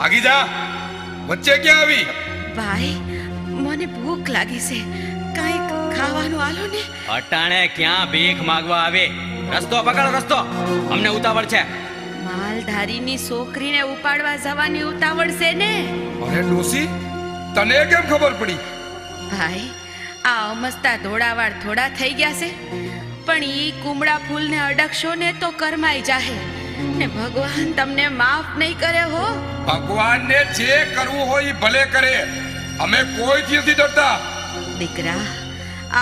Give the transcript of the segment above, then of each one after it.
आगी जा बच्चे क्या आवी भाई मने भूख लागी से काई खावानु आलो ने अटाणे क्या भीख मांगवा आवे रस्तो पकड़ रस्तो हमने उतावड़ छे मालधारी नी सोकरी ने उपाड़वा जवानी उतावड़ से ने। अरे डोसी तने केम खबर पड़ी भाई आ अमस्ता धोड़ावाड़ थोड़ा थई गया से पण ई कुमड़ा फूल ने अडकशो ने तो करमाई जाहे ने भगवान तमने माफ नहीं करे हो। भगवान ने जे करू हो ये भले करे हमें कोई चीज नहीं डरता दीकरा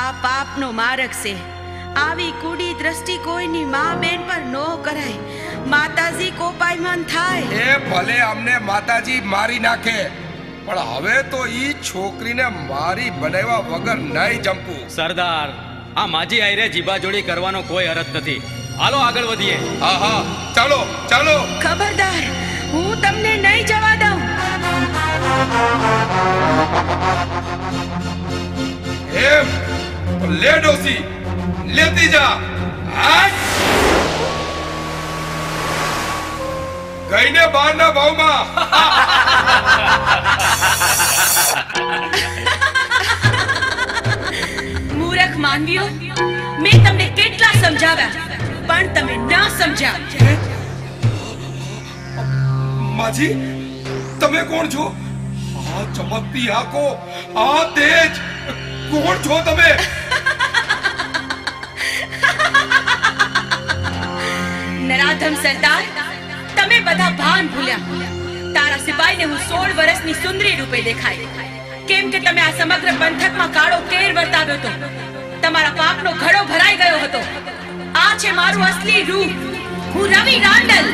आ पाप नो मारक से आवी कूड़ी दृष्टि कोई नी मां बेन पर नो कराए माताजी को पायमान थाय ए भले हमने माताजी मारी नाखे पण हवे तो ई छोकरी ने मारी बनेवा वगर नहीं जंपू। सरदार आ माजी आईरे जीबा जोड़ी करवानो कोई हरज नथी आलो आगळ वधीए। हाँ हाँ चलो चलो खबरदार हूँ तमने नहीं जवा दऊं। ले डोसी लेती जा गई ने बार ना भाऊमा। मूर्ख मानवीओ मैं तमने केटला समझाव्या पण तमे ना समझा। माजी तमे कौन छो? आ चमकती आंखो आ तेज कौन छो तमे? नराधम सरदार तमे बधा भान भूल्या। तारा सिपाही ने हूँ 16 वर्ष नी सुंदरी रूपे देखाई केम के तमे आ समग्र पंथक में काड़ो केर वर्ताव्यो तो तमारा पाप नो घड़ो भराई गयो हतो। आचे मारू असली रूप हूँ रवि रांडल।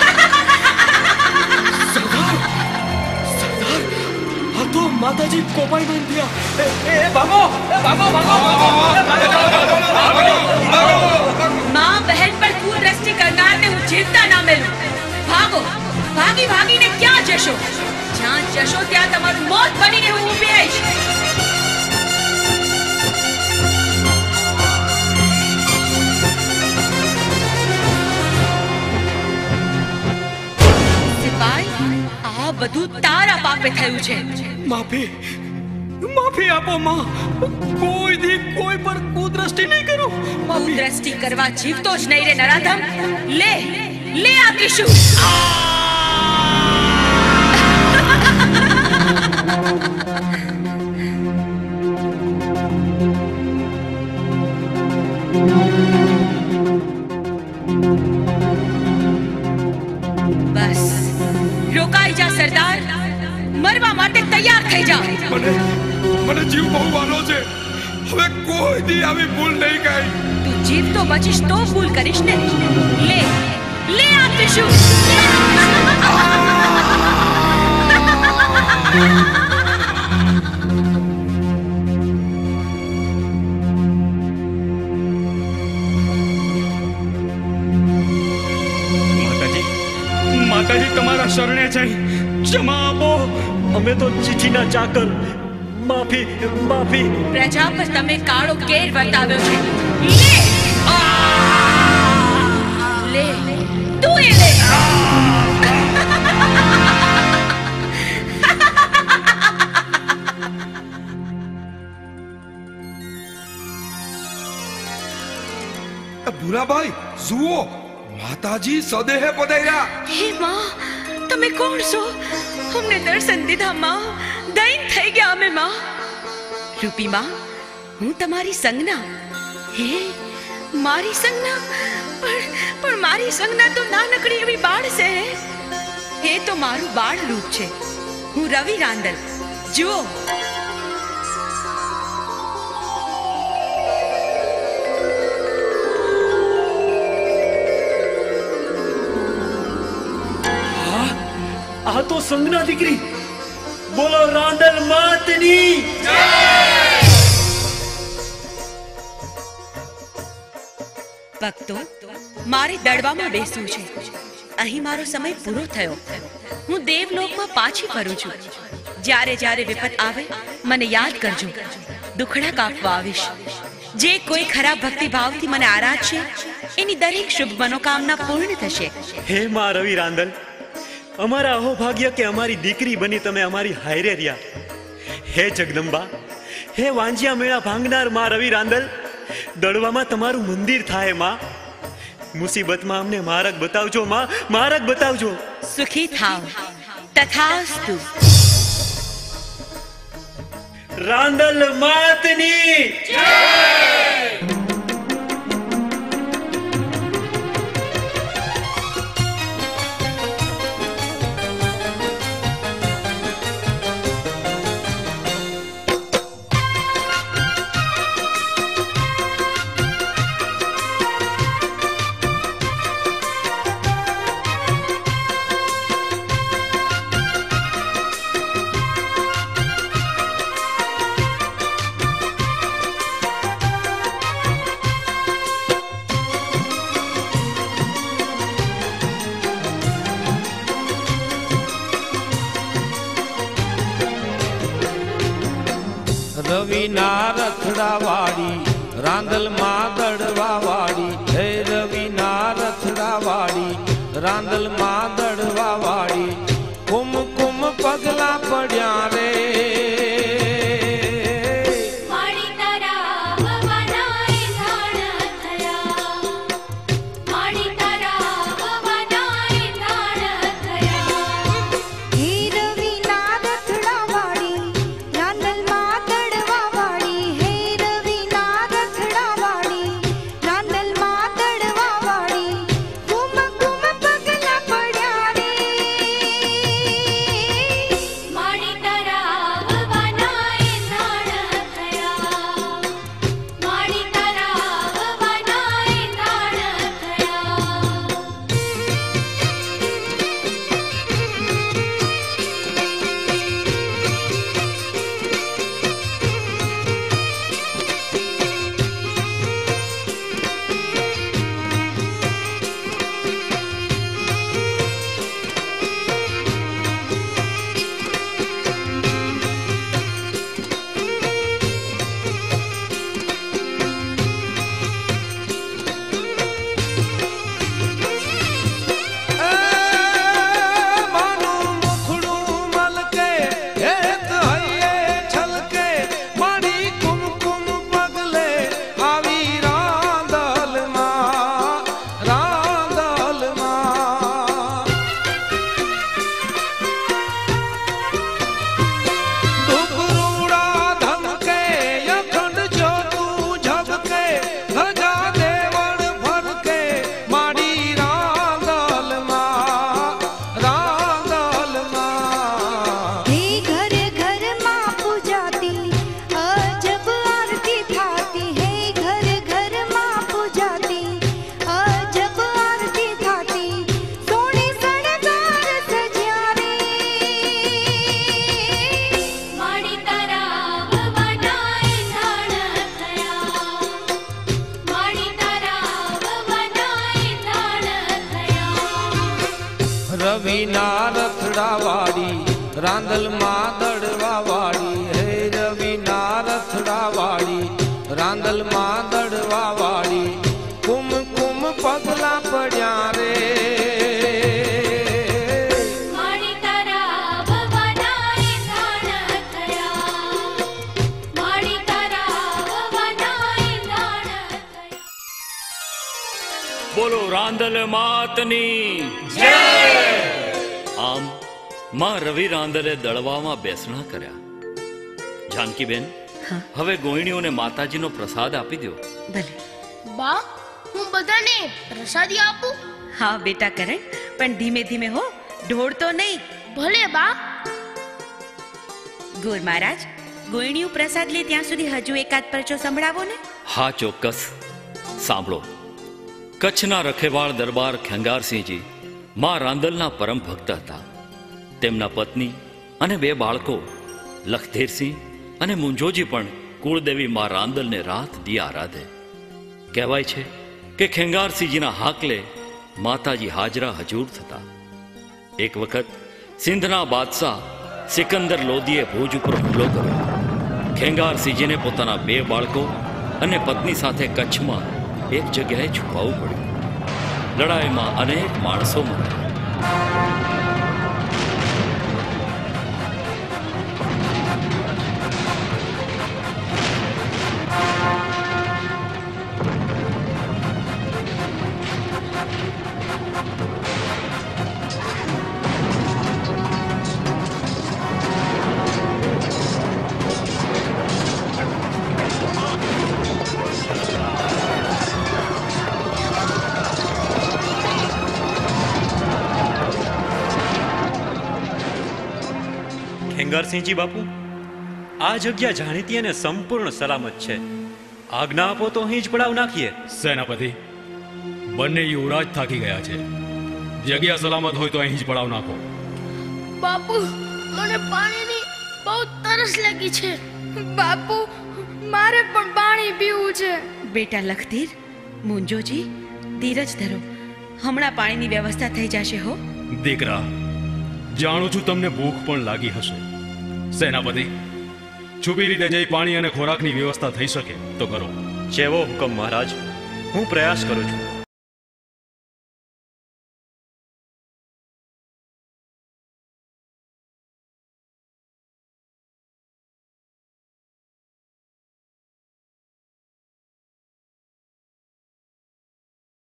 सरदार सरदार हाँ तो माताजी कोपाई बन दिया। ए भागो भागो भागो माँ बहन पर खून रस्ती करना ने हूँ जीवता ना मिलूं। भागो भागी भागी ने क्या जशो जहाँ जशो त्याग तमारू मौत बनी ने हूँ बेश। બધું તારા પાપે થયું છે। માફી માફી આપો માં કોઈ દી કોઈ પર કુદ્રષ્ટિ નહીં કરું। કુદ્રષ્ટિ કરવા જીવતો જ નહીં રે નરાધમ। લે લે આ કિશુ બસ रोकाई जा सरदार मरवा माटे तैयार થઈ જા। મને જીવ બહુ વાલો છે હવે કોઈ દી આવી ભૂલ નહીં કરી। તું જીવ તો બચીશ તો ભૂલ કરીશ ને। લે લે આ પિશુ माताजी तुम्हारा शरणे जाई क्षमा आपो हमें तो चीठी ना चाकर माफी माफी। प्रजा पर तमे काळो केर वर्ताव्यो छे। ले तू ए ले भूरा भाई जुओ माताजी सदेह पधार्या। हे मां तमे कौन सो? हमने दर्शन दीधा मां दयन થઈ ગયા અમે मां। रूपी मां હું તમારી સંગના। હે મારી સંગના પણ મારી સંગના તો નાનકડી એવી બાળ છે। હે તો મારું બાળ રૂપ છે હું રવિ રાંદલ। જુઓ तो संगना दीकरी बोलो रांडल मातनी जय। ભક્તો, મારે દડવામાં બેસવું છે. અહીં મારો સમય પૂરો થયો. હું દેવલોકમાં પાછી ફરું છું. જ્યારે જ્યારે વિપત આવે મને યાદ કરજો. દુખડા કાપવા આવીશ. જે કોઈ ખરા ભક્તિભાવથી મને આરાધશે એની દરેક શુભ મનોકામના પૂર્ણ થશે. હે મા રવિ રાંદલ, અમારા અહોભાગ્ય કે અમારી દીકરી બની તમે અમારી હાયરે રહ્યા. હે જગદંબા, હે વાંજિયા મેળા ભાંગનાર મા રવિ રાંદલ, દડવામાં તમારું મંદિર થાય માં. મુસીબતમાં અમને માર્ગ બતાવજો માં, માર્ગ બતાવજો. સુખી થાવ. તથાસ્તુ. રાંદલ માતની જય. રાંદલ માં દડવા વાળી, હે રવિ ના રથડા વાળી, રાંદલ માં દડવા વાળી, કુમ કુમ પગલા પડ્યા રે. દળવામાં બેસણા કર્યા. જાનકીબેન, હવે ગોહિણીઓને માતાજીનો પ્રસાદ આપી દો. ભલે બા, હું બધાને પ્રસાદી આપું? હા બેટા કરે, પણ ધીમે ધીમે હો, ઢોળ તો નહીં. ભલે બા. ગોર મહારાજ, ગોહિણીઓ પ્રસાદ લે ત્યાં સુધી હજુ એકાદ પરચો સંભળાવો ને. હા ચોક્કસ, સાંભળો. કચ્છના રખેવાળ દરબાર ખેંગારસિંહજી માં રાંદલના પરમ ભક્ત હતા. તેમના પત્ની અને બે બાળકો લખધીરસિંહ અને મુંજોજી પણ કુળદેવી માં રાંદલને રાત દી આરાધે. કહેવાય છે કે ખેંગારસિંહજીના હાકલે માતાજી હાજરા હજૂર થતા. એક વખત સિંધના બાદશાહ સિકંદર લોધીએ ભુજ ઉપર હુમલો કર્યો. ખેંગારસિંહજીને પોતાના બે બાળકો અને પત્ની સાથે કચ્છમાં એક જગ્યાએ છુપાવવું પડ્યું. લડાઈમાં અનેક માણસો મર્યા. ખેંગારસિંહજી બાપુ, આ જગ્યા જાણીતી અને સંપૂર્ણ સલામત છે. આજ્ઞા આપો તો અહીં જ પડાવ નાખીએ. સેનાપતિ, બંને યુવરાજ થાકી ગયા છે. જગ્યા સલામત હોય તો અહીં જ પડાવ નાખો. બાપુ, મને પાણીની બહુ તરસ લાગી છે. બાપુ, મારે પણ પાણી પીવું છે. બેટા લખધીર, મુંજોજી ધીરજ ધરો. હમણાં પાણીની વ્યવસ્થા થઈ જશે. હો દીકરા, જાણું છું તમને ભૂખ પણ લાગી હશે. સેનાપતિ, છુપી રીતે જઈ પાણી અને ખોરાકની વ્યવસ્થા થઈ શકે તો કરો. જેવો હુકમ મહારાજ, હું પ્રયાસ કરું છું.